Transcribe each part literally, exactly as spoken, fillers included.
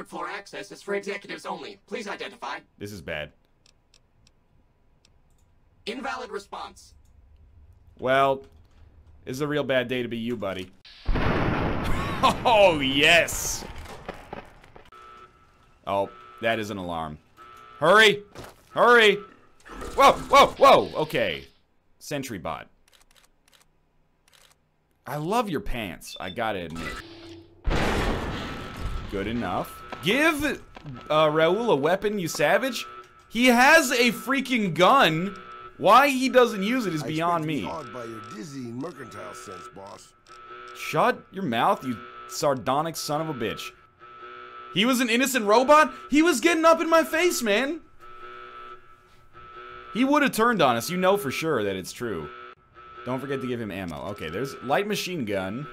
Third floor access is for executives only. Please identify. This is bad. Invalid response. Well, this is a real bad day to be you, buddy. Oh, yes! Oh, that is an alarm. Hurry! Hurry! Whoa, whoa, whoa! Okay. Sentry Bot. I love your pants, I gotta admit. Good enough. Give uh, Raul a weapon, you savage. He has a freaking gun. Why he doesn't use it is beyond me. By your dizzy mercantile sense, boss. Shut your mouth, you sardonic son of a bitch. He was an innocent robot? He was getting up in my face, man. He would have turned on us. You know for sure that it's true. Don't forget to give him ammo. Okay, there's light machine gun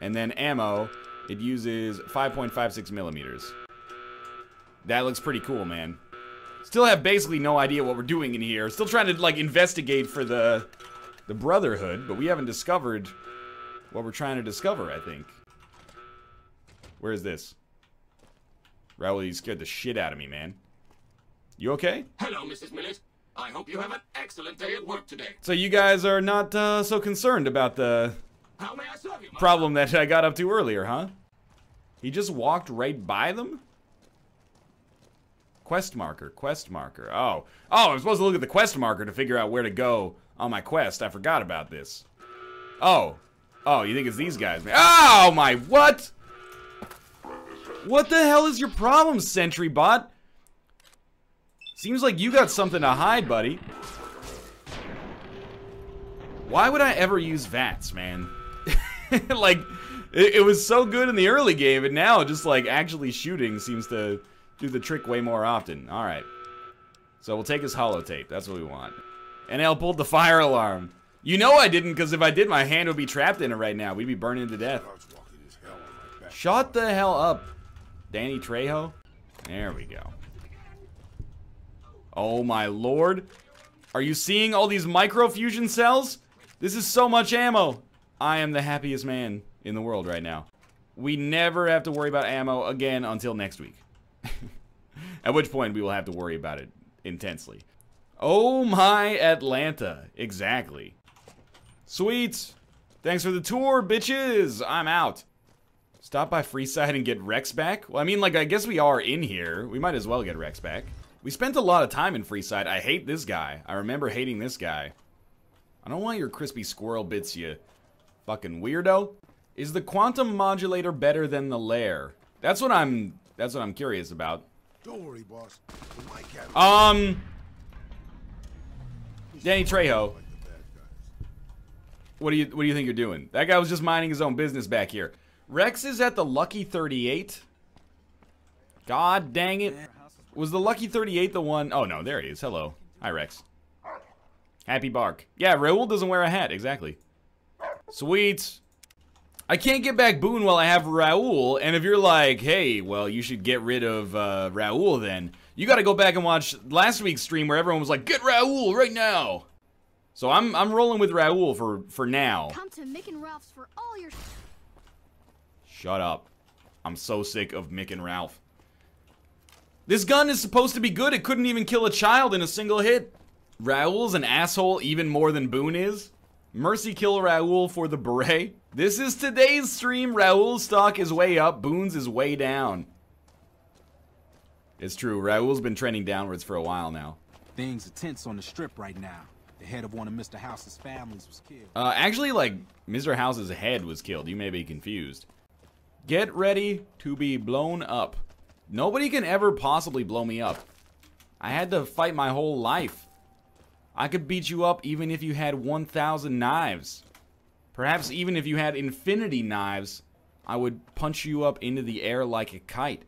and then ammo. It uses five point five six millimeters. That looks pretty cool, man. Still have basically no idea what we're doing in here. Still trying to, like, investigate for the the Brotherhood, but we haven't discovered what we're trying to discover, I think. Where is this? Raul, you scared the shit out of me, man. You okay? Hello, Missus Millet. I hope you have an excellent day at work today. So you guys are not uh, so concerned about the... How may I serve you, problem that I got up to earlier, huh? He just walked right by them? Quest marker, quest marker. Oh. Oh, I'm supposed to look at the quest marker to figure out where to go on my quest. I forgot about this. Oh. Oh, you think it's these guys, man. Oh, my, what? What the hell is your problem, Sentry Bot? Seems like you got something to hide, buddy. Why would I ever use VATS, man? Like, it, it was so good in the early game, and now just, like, actually shooting seems to do the trick way more often. Alright. So we'll take his holotape. That's what we want. N L pulled the fire alarm. You know I didn't, because if I did, my hand would be trapped in it right now. We'd be burning to death. Shut the hell up, Danny Trejo. There we go. Oh, my lord. Are you seeing all these microfusion cells? This is so much ammo. I am the happiest man in the world right now. We never have to worry about ammo again until next week. At which point we will have to worry about it intensely. Oh my Atlanta. Exactly. Sweet. Thanks for the tour, bitches. I'm out. Stop by Freeside and get Rex back? Well, I mean, like, I guess we are in here. We might as well get Rex back. We spent a lot of time in Freeside. I hate this guy. I remember hating this guy. I don't want your crispy squirrel bits, you fucking weirdo. Is the quantum modulator better than the lair? That's what I'm... That's what I'm curious about. Don't worry, boss. Um... Danny Trejo. What do you What do you think you're doing? That guy was just minding his own business back here. Rex is at the Lucky thirty-eight. God dang it. Was the Lucky thirty-eight the one? Oh, no, there he is. Hello. Hi, Rex. Happy bark. Yeah, Raul doesn't wear a hat. Exactly. Sweet. I can't get back Boone while I have Raul, and if you're like, hey, well, you should get rid of uh, Raul then, you gotta go back and watch last week's stream where everyone was like, get Raul right now! So I'm I'm rolling with Raul for, for now. Come to Mick and Ralph's for all your... Shut up. I'm so sick of Mick and Ralph. This gun is supposed to be good. It couldn't even kill a child in a single hit. Raul's an asshole even more than Boone is. Mercy kill Raul for the beret. This is today's stream. Raul's stock is way up. Boone's is way down. It's true. Raul's been trending downwards for a while now. Things are tense on the strip right now. The head of one of Mister House's families was killed. Uh, actually, like, Mister House's head was killed. You may be confused. Get ready to be blown up. Nobody can ever possibly blow me up. I had to fight my whole life. I could beat you up even if you had one thousand knives. Perhaps even if you had infinity knives, I would punch you up into the air like a kite.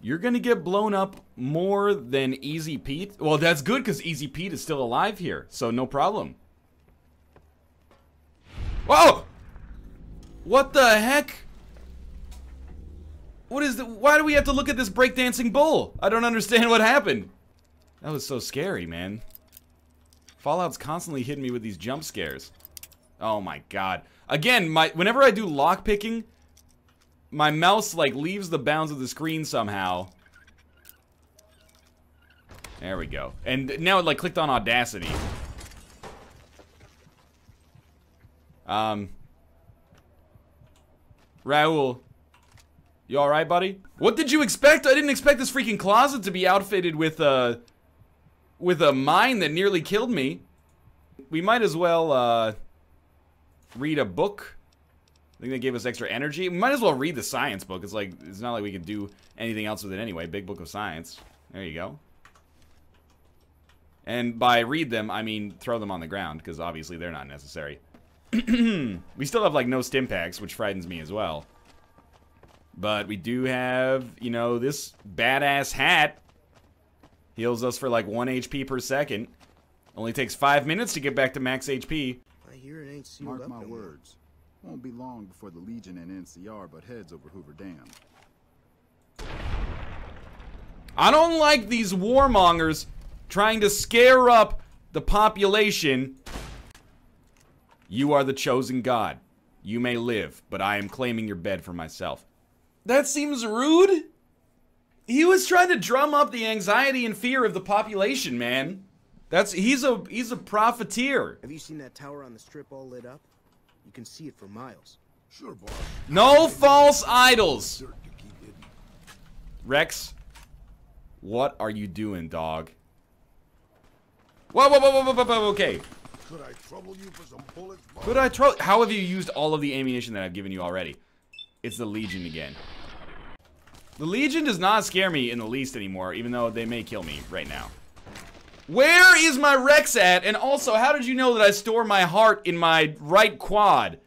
You're gonna get blown up more than Easy Pete. Well, that's good because Easy Pete is still alive here, so no problem. Whoa! What the heck? What is the, why do we have to look at this breakdancing bull? I don't understand what happened. That was so scary, man. Fallout's constantly hitting me with these jump scares. Oh my god. Again, my whenever I do lockpicking, my mouse like leaves the bounds of the screen somehow. There we go. And now it like clicked on Audacity. Um Raul, you alright, buddy? What did you expect? I didn't expect this freaking closet to be outfitted with a with a mine that nearly killed me. We might as well uh read a book. I think they gave us extra energy. We might as well read the science book. It's like it's not like we can do anything else with it anyway. Big book of science. There you go. And by read them, I mean throw them on the ground, because obviously they're not necessary. We still have, like, no Stimpaks, which frightens me as well. But we do have, you know, this badass hat. Heals us for, like, one H P per second. Only takes five minutes to get back to max H P. I hear it ain't sealed up. Mark my words. Won't be long before the Legion and N C R butt heads over Hoover Dam. I don't like these warmongers trying to scare up the population. You are the chosen god. You may live, but I am claiming your bed for myself. That seems rude. He was trying to drum up the anxiety and fear of the population, man. That's he's a he's a profiteer. Have you seen that tower on the strip all lit up? You can see it for miles. Sure, boss. No false idols. Rex, what are you doing, dog? Whoa, whoa, whoa, whoa, whoa, whoa, okay. Could I trouble you for some bullets? Could I trouble? How have you used all of the ammunition that I've given you already? It's the Legion again. The Legion does not scare me in the least anymore, even though they may kill me right now. Where is my Rex at? And also, how did you know that I store my heart in my right quad?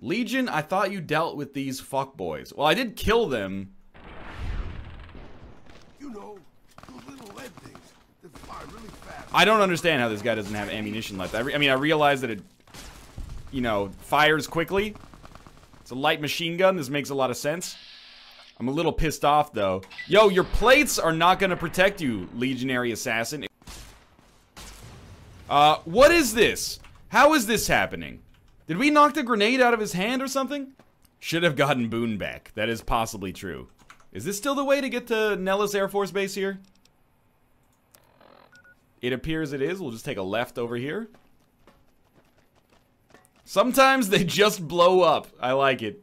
Legion, I thought you dealt with these fuckboys. Well, I did kill them. You know, those little lead things, they fire really fast. I don't understand how this guy doesn't have ammunition left. I, re I mean, I realize that it, you know, fires quickly. It's a light machine gun. This makes a lot of sense. I'm a little pissed off, though. Yo, your plates are not going to protect you, legionary assassin. Uh, what is this? How is this happening? Did we knock the grenade out of his hand or something? Should have gotten Boone back. That is possibly true. Is this still the way to get to Nellis Air Force Base here? It appears it is. We'll just take a left over here. Sometimes they just blow up. I like it.